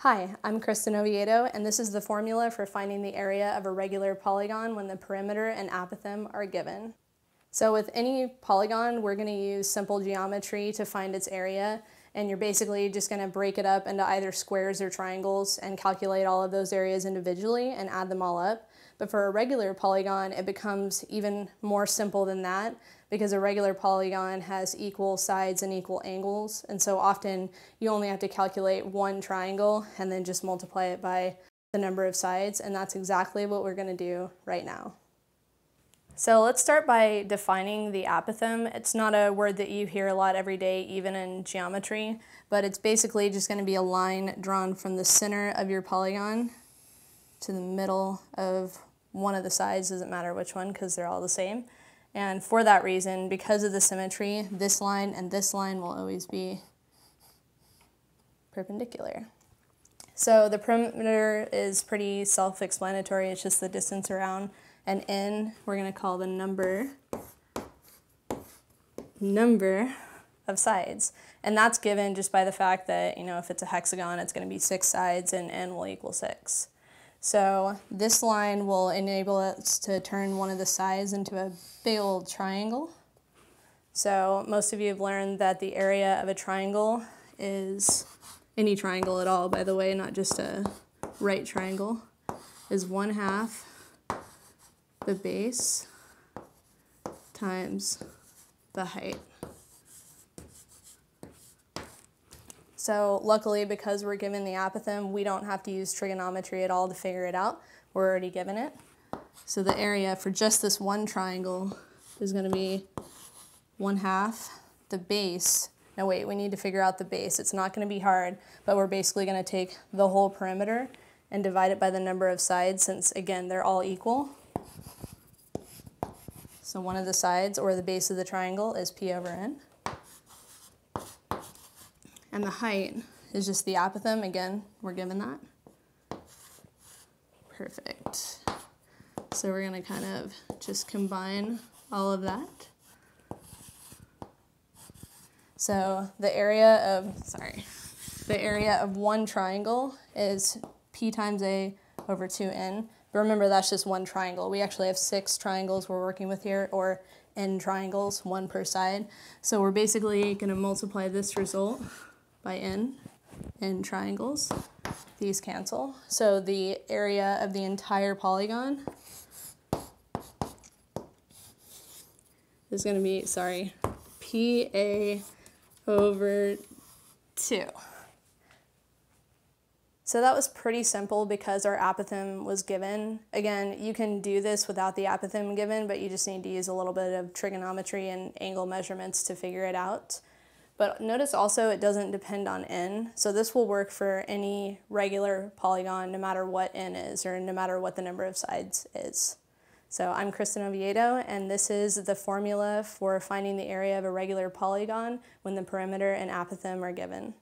Hi, I'm Kristin Oviedo, and this is the formula for finding the area of a regular polygon when the perimeter and apothem are given. So with any polygon, we're going to use simple geometry to find its area, and you're basically just going to break it up into either squares or triangles and calculate all of those areas individually and add them all up. But for a regular polygon, it becomes even more simple than that, because a regular polygon has equal sides and equal angles, and so often you only have to calculate one triangle and then just multiply it by the number of sides, and that's exactly what we're going to do right now. So let's start by defining the apothem. It's not a word that you hear a lot every day, even in geometry, but it's basically just going to be a line drawn from the center of your polygon to the middle of one of the sides, doesn't matter which one because they're all the same. And for that reason, because of the symmetry, this line and this line will always be perpendicular. So the perimeter is pretty self-explanatory. It's just the distance around. And n, we're going to call the number of sides. And that's given just by the fact that, if it's a hexagon, it's going to be 6 sides, and n will equal 6. So this line will enable us to turn one of the sides into a big old triangle. So most of you have learned that the area of a triangle is, any triangle at all, by the way, not just a right triangle, is 1/2 the base times the height. So luckily, because we're given the apothem, we don't have to use trigonometry at all to figure it out. We're already given it. So the area for just this one triangle is going to be 1/2 the base. Now wait, we need to figure out the base. It's not going to be hard, but we're basically going to take the whole perimeter and divide it by the number of sides, since, again, they're all equal. So one of the sides, or the base of the triangle, is p/n. And the height is just the apothem. Again, we're given that. Perfect. So we're going to kind of just combine all of that. So the area of one triangle is p times a over 2n. But remember, that's just one triangle. We actually have 6 triangles we're working with here, or n triangles, 1 per side. So we're basically going to multiply this result by n triangles. These cancel. So the area of the entire polygon is going to be, PA over 2. So that was pretty simple because our apothem was given. Again, you can do this without the apothem given, but you just need to use a little bit of trigonometry and angle measurements to figure it out. But notice also it doesn't depend on n, so this will work for any regular polygon no matter what n is, or no matter what the number of sides is. So I'm Kristin Oviedo, and this is the formula for finding the area of a regular polygon when the perimeter and apothem are given.